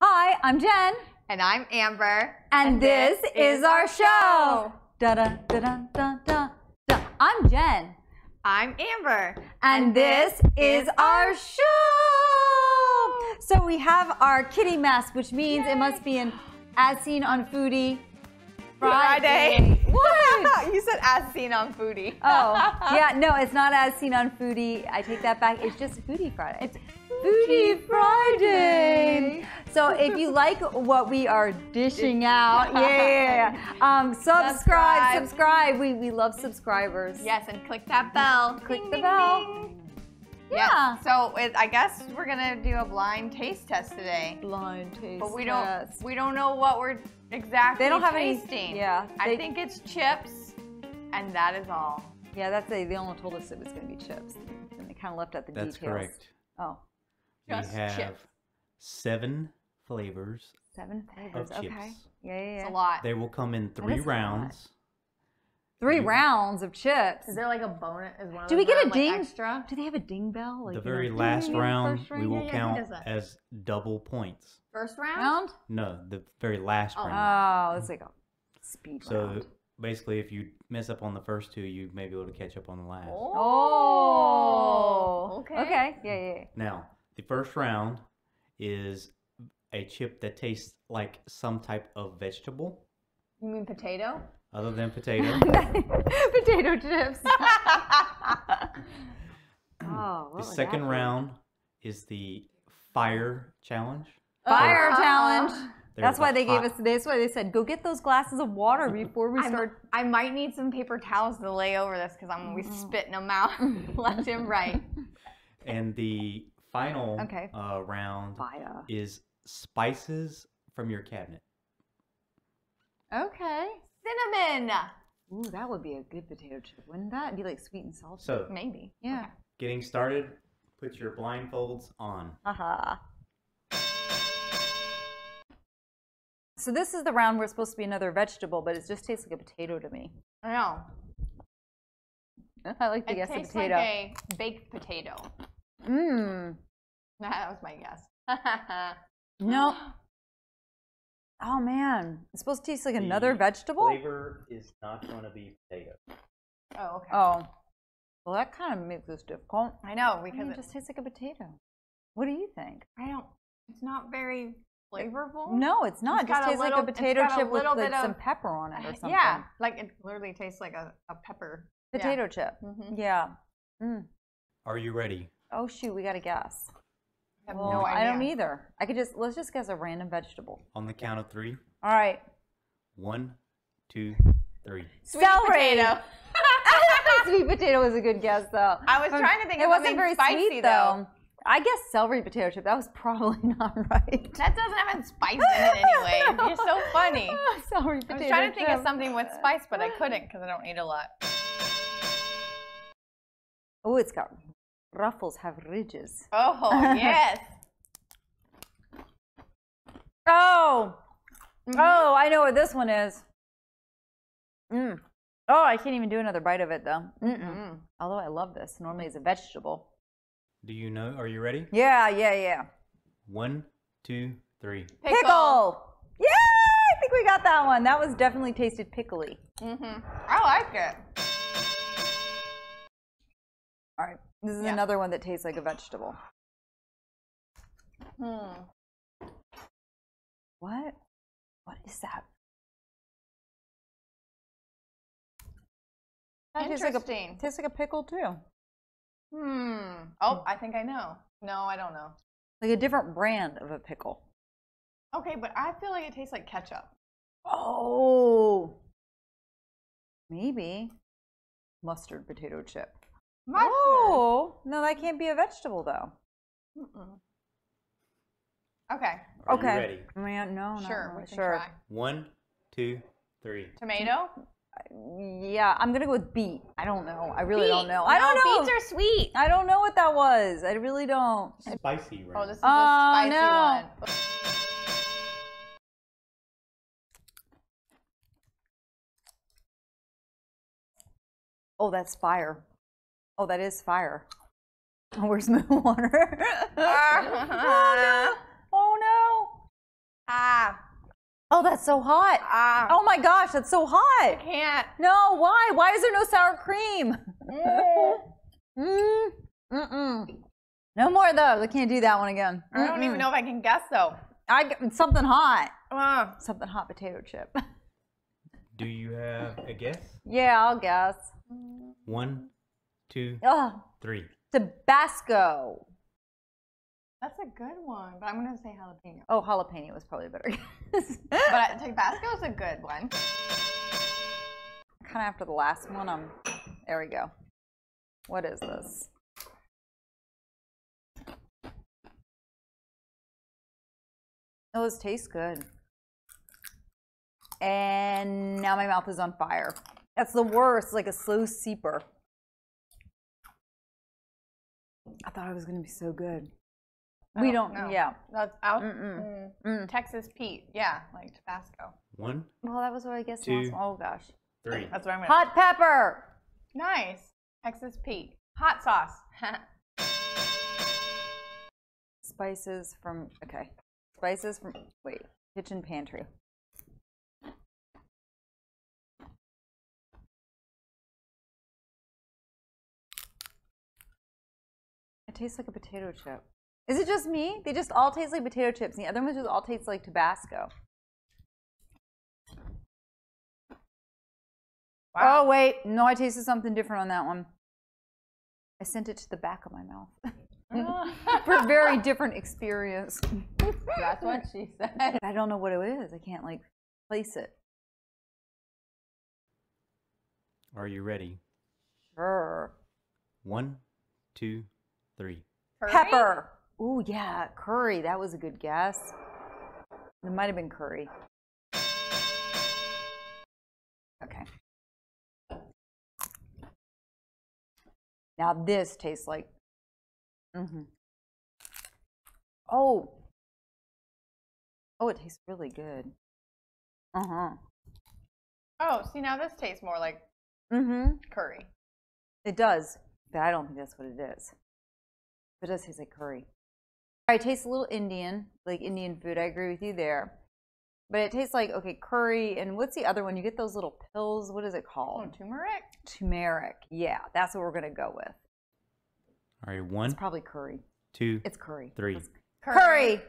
Hi, I'm Jen. And I'm Amber. And this is our show. Da da da da da da da. I'm Jen. I'm Amber. And this is our show. So we have our kitty mask, which means it must be in As Seen on Foodie Friday. What? You said As Seen on Foodie. Oh, yeah, no, it's not As Seen on Foodie. I take that back. It's just Foodie Friday. It's Foodie Friday. So if you like what we are dishing out, subscribe. We love subscribers. Yes, and click that bell. Click the bell. Ding. Yeah. Yep. So I guess we're gonna do a blind taste test today. Blind taste test. But we don't know what we're exactly. They don't have tasting. Yeah. I think it's chips, and that is all. Yeah, that's they only told us it was gonna be chips, and they kind of left out the details. That's correct. Oh. Just we have chips. 7 flavors. 7 flavors. Of okay. Chips. Yeah. It's a lot. They will come in 3 rounds. 3 rounds of chips. Is there like a bonus? Is one of them get a ding? Like extra? Do they have a ding bell? Like, the very last round, we will count as double points. First round? No, the very last round. Oh, it's like a speed round. So basically, if you mess up on the first 2, you may be able to catch up on the last. Oh. Okay. Okay. Yeah. Now, the first round is a chip that tastes like some type of vegetable. You mean potato? Other than potato. Potato chips. The second round is the fire challenge. Fire challenge. That's why they gave us. That's why they said, go get those glasses of water before we start. I might need some paper towels to lay over this because I'm gonna be spitting them out left and right. And the final round is spices from your cabinet. Okay. Cinnamon. Ooh, that would be a good potato chip, wouldn't that? It'd be like sweet and salty. So maybe. Yeah. Okay. Getting started. Put your blindfolds on. So this is the round where it's supposed to be another vegetable, but it just tastes like a potato to me. I know. I like the guess of potato. It tastes like a baked potato. Mmm. That was my guess. No. Oh man, it's supposed to taste like another vegetable? The flavor is not going to be potato. Oh, okay. Oh. Well, that kind of makes this difficult. I know, because it just tastes like a potato. What do you think? It's not very flavorful. No, it's not. It just tastes like a potato chip with like some pepper on it or something. Yeah, like it literally tastes like a pepper. Potato chip. Mm-hmm. Yeah. Mm. Are you ready? Oh shoot, we got to guess. I have no idea. I don't either. Let's just guess a random vegetable. On the count of 3. All right. 1, 2, 3. Sweet potato. Sweet potato was a good guess, though. I was trying to think. It wasn't very spicy, sweet, though. I guess celery potato chip. That was probably not right. That doesn't have any spice in it anyway. You're so funny. Celery potato. I was trying to think of something with spice, but I couldn't because I don't eat a lot. Oh, it's got. Ruffles have ridges. Oh, yes. Oh, I know what this one is. Mm. Oh, I can't even do another bite of it, though. Mm-mm. Although I love this. Normally it's a vegetable. Do you know? Are you ready? Yeah. 1, 2, 3. Pickle. Yeah, I think we got that one. That was definitely tasted pickly. Mm-hmm. I like it. All right. This is another one that tastes like a vegetable. Hmm. What? What is that? Interesting. Tastes like a pickle too. Hmm. Oh, I think I know. No, I don't know. Like a different brand of a pickle. Okay, but I feel like it tastes like ketchup. Oh. Maybe. Mustard potato chip. Mustard. Oh, no, that can't be a vegetable, though. Okay. Are you ready? Man, no. Sure, we can try. 1, 2, 3. Tomato? Yeah, I'm going to go with beet. I don't know. I really don't know. I don't know. Beets are sweet. I don't know what that was. I really don't. Spicy, right? Oh, this is a spicy one. Oh, that's fire. Oh, that is fire. Oh, where's my water? Oh, no. Oh, that's so hot. Oh my gosh, that's so hot. I can't. No, why? Why is there no sour cream? No more of those. I can't do that one again. I don't even know if I can guess though. Something hot. Something hot potato chip. Do you have a guess? Yeah, I'll guess. 1, 2, 3. Tabasco. That's a good one, but I'm going to say jalapeno. Oh, jalapeno was probably a better guess. But Tabasco is a good one. Kind of after the last one, there we go. What is this? Those taste good. And now my mouth is on fire. That's the worst, like a slow seeper. I thought it was going to be so good. We don't know. Yeah. That's out. Texas Pete. Yeah, like Tabasco. 1. Well, that was what I guessed. 2. Oh gosh. 3. That's what I'm gonna. Hot pepper. Nice. Texas Pete. Hot sauce. Spices from. Okay. Spices from. Wait. Kitchen pantry. It tastes like a potato chip. Is it just me? They just all taste like potato chips, and the other ones just all taste like Tabasco. Wow. Oh, wait. No, I tasted something different on that one. I sent it to the back of my mouth. For a very different experience. That's what she said. I don't know what it is. I can't, like, place it. Are you ready? Sure. 1, 2, 3. Curry? Pepper. Ooh, yeah, curry. That was a good guess. It might have been curry. Okay. Now this tastes like. Oh. Oh, it tastes really good. Oh, see, now this tastes more like curry. It does, but I don't think that's what it is. It does taste like curry. It tastes a little Indian, like Indian food. I agree with you there. But it tastes like, okay, curry. And what's the other one? You get those little pills. What is it called? Oh, turmeric. Turmeric. Yeah, that's what we're going to go with. All right, 1. It's probably curry. 2. It's curry. 3. It's curry.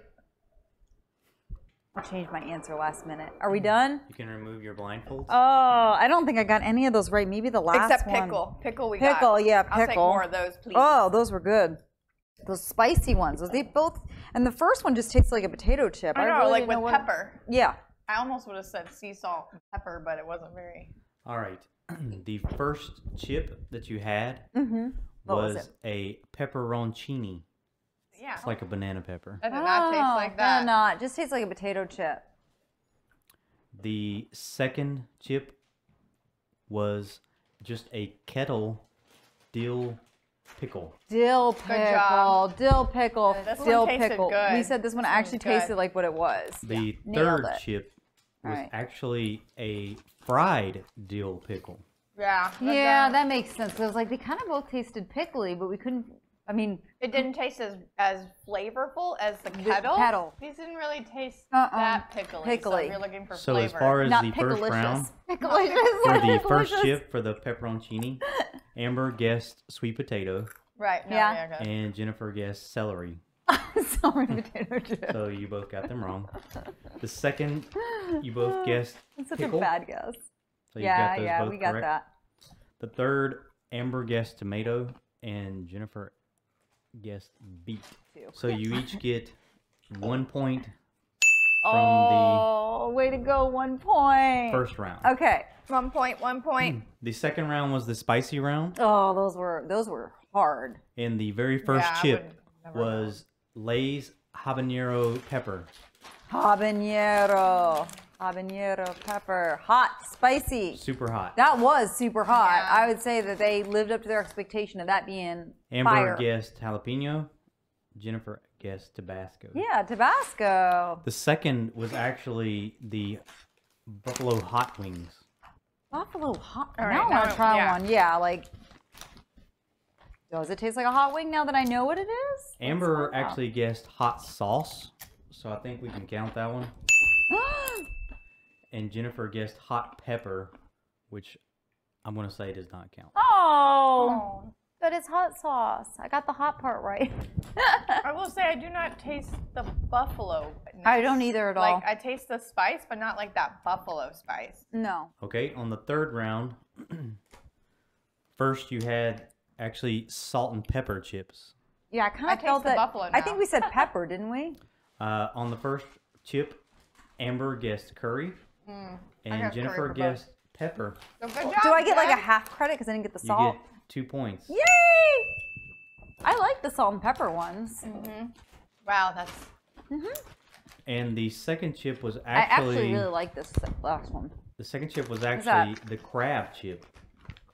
I changed my answer last minute. Are we done? You can remove your blindfolds. Oh, I don't think I got any of those right. Maybe the last one. Except pickle. Pickle we got. Pickle, yeah, pickle. I'll take more of those, please. Oh, those were good. Those spicy ones, they both, and the first one just tastes like a potato chip. I know, really like with pepper. Yeah. I almost would have said sea salt and pepper, but it wasn't very. All right. The first chip that you had was a pepperoncini. Yeah. It's like a banana pepper. That did not taste like that. No, no, it just tastes like a potato chip. The second chip was just a kettle dill pickle. Dill pickle. Dill pickle. This dill one pickle. Good. We said this one actually tasted like what it was. The third chip was actually a fried dill pickle. Yeah. Yeah, that makes sense. It was like they kind of both tasted pickly, but we couldn't. I mean, it didn't taste as flavorful as the kettle. These didn't really taste that pickly. So if you're looking for flavor. So as far as the first round, for the first chip for the pepperoncini, Amber guessed sweet potato. Right. No, yeah. And Jennifer guessed celery. Celery potato chip. So you both got them wrong. The second, you both guessed pickle. That's such a bad guess. So yeah, we got that. The third, Amber guessed tomato, and Jennifer guessed beet. So you each get 1 point from the way to go, 1 point. First round. Okay. 1 point, 1 point. The second round was the spicy round. Oh, those were hard. And the very first chip was Lay's habanero pepper. Habanero pepper. Hot, spicy. Super hot. That was super hot. Yeah. I would say that they lived up to their expectation of that being Amber fire. Guessed jalapeno. Jennifer guessed Tabasco. Yeah, Tabasco. The second was actually the buffalo hot wings. Buffalo hot. All right, now I want to try one. Yeah, like. Does it taste like a hot wing now that I know what it is? Amber actually guessed hot sauce, so I think we can count that one. And Jennifer guessed hot pepper, which I'm going to say does not count. Oh! But it's hot sauce. I got the hot part right. I will say I do not taste the buffalo. I don't either at all. Like, I taste the spice, but not like that buffalo spice. No. Okay, on the third round, first you had actually salt and pepper chips. Yeah, I kind of felt that. Buffalo now. I think we said pepper, didn't we? On the first chip, Amber guessed curry, and Jennifer guessed pepper. So good job, do I get like a half credit because I didn't get the salt? You get 2 points. Yay! I like the salt and pepper ones. Mm-hmm. Wow, that's. Mm-hmm. And the second chip was actually. I actually really like this last one. The second chip was actually the crab chip.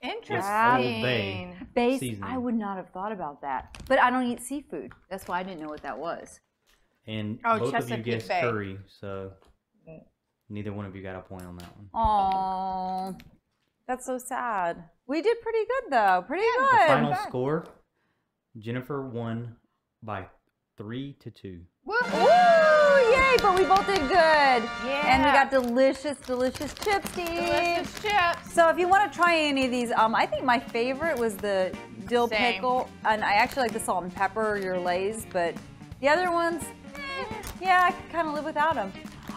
Interesting. Old Bay seasoning. I would not have thought about that, but I don't eat seafood. That's why I didn't know what that was. And both of you guessed curry, so neither one of you got a point on that one. Aww, that's so sad. We did pretty good though, pretty good. The final score, Jennifer won by 3-2. Woo-hoo! Yay, but we both did good. Yeah. And we got delicious, delicious chips to eat. Delicious chips. So if you want to try any of these, I think my favorite was the dill pickle. And I actually like the salt and pepper, your Lay's, but the other ones, yeah, I could kind of live without them.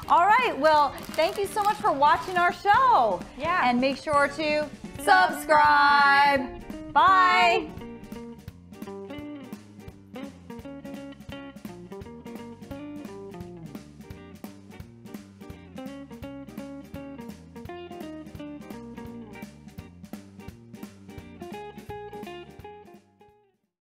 All right, well, thank you so much for watching our show. Yeah. And make sure to subscribe. Bye.